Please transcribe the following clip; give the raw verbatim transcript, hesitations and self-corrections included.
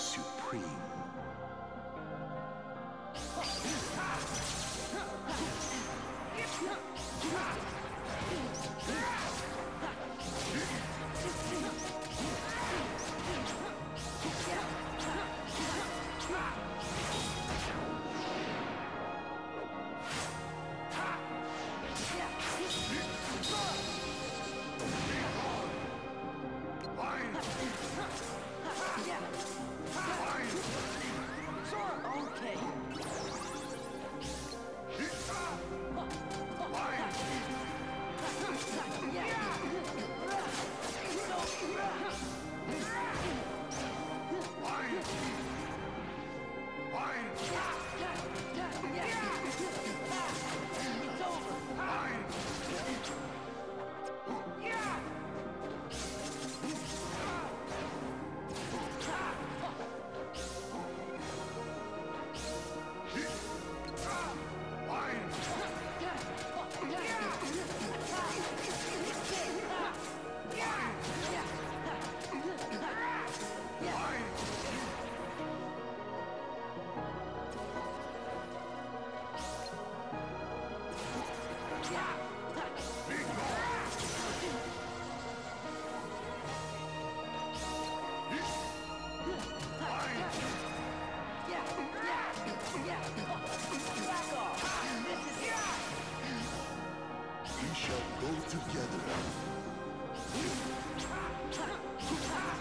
supreme. Shall go together.